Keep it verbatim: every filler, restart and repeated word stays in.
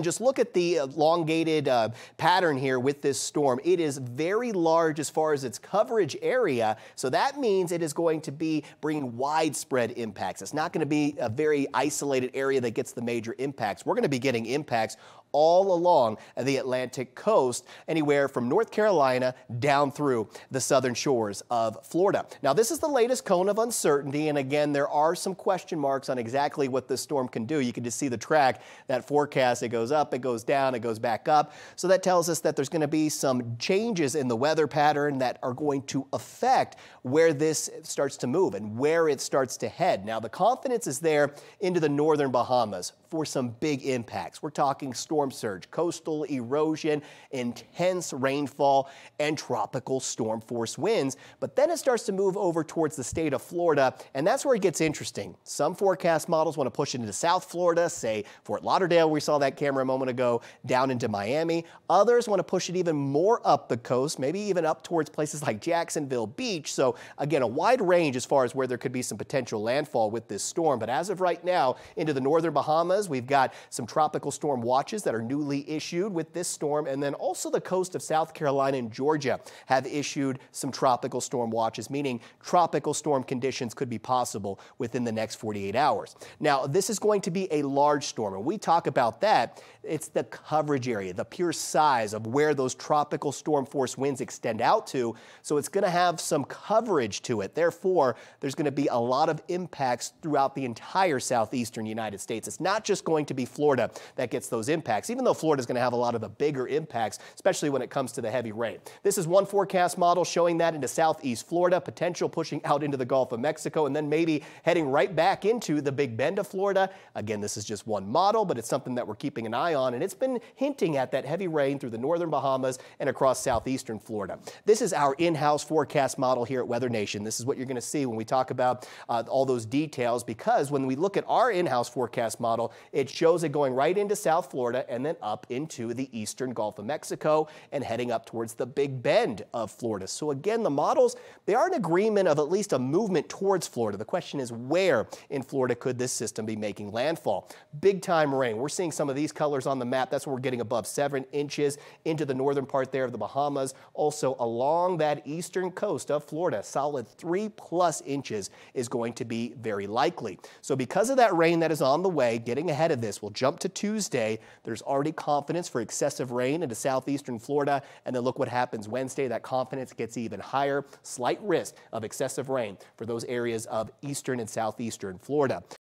Just look at the elongated uh, pattern here with this storm. It is very large as far as its coverage area, so that means it is going to be bringing widespread impacts. It's not going to be a very isolated area that gets the major impacts. We're going to be getting impacts all along the Atlantic coast, anywhere from North Carolina down through the southern shores of Florida. Now, this is the latest cone of uncertainty, and again, there are some question marks on exactly what this storm can do. You can just see the track, that forecast, it goes up, it goes down, it goes back up. So that tells us that there's going to be some changes in the weather pattern that are going to affect where this starts to move and where it starts to head. Now, the confidence is there into the northern Bahamas for some big impacts. We're talking storm surge, coastal erosion, intense rainfall, and tropical storm force winds. But then it starts to move over towards the state of Florida, and that's where it gets interesting. Some forecast models want to push it into South Florida, say Fort Lauderdale, we saw that camera a moment ago, down into Miami. Others want to push it even more up the coast, maybe even up towards places like Jacksonville Beach. So again, a wide range as far as where there could be some potential landfall with this storm. But as of right now, into the northern Bahamas, we've got some tropical storm watches that are newly issued with this storm. And then also the coast of South Carolina and Georgia have issued some tropical storm watches, meaning tropical storm conditions could be possible within the next forty-eight hours. Now, this is going to be a large storm, and we talk about that. It's the coverage area, the pure size of where those tropical storm force winds extend out to. So it's going to have some coverage to it. Therefore, there's going to be a lot of impacts throughout the entire southeastern United States. It's not just going to be Florida that gets those impacts, even though Florida is going to have a lot of the bigger impacts, especially when it comes to the heavy rain. This is one forecast model showing that into southeast Florida, potential pushing out into the Gulf of Mexico, and then maybe heading right back into the Big Bend of Florida. Again, this is just one model, but it's something that we're keeping an eye on, and it's been hinting at that heavy rain through the northern Bahamas and across southeastern Florida. This is our in-house forecast model here at WeatherNation. This is what you're going to see when we talk about uh, all those details, because when we look at our in-house forecast model, it shows it going right into South Florida and then up into the eastern Gulf of Mexico and heading up towards the Big Bend of Florida. So again, the models, they are in agreement of at least a movement towards Florida. The question is, where in Florida could this system be making landfall? Big time rain. We're seeing some of these colors on the map. That's where we're getting above seven inches into the northern part there of the Bahamas. Also along that eastern coast of Florida, solid three plus inches is going to be very likely. So because of that rain that is on the way, getting ahead of this, we'll jump to Tuesday. There's already confidence for excessive rain into southeastern Florida. And then look what happens Wednesday. That confidence gets even higher. Slight risk of excessive rain for those areas of eastern and southeastern Florida.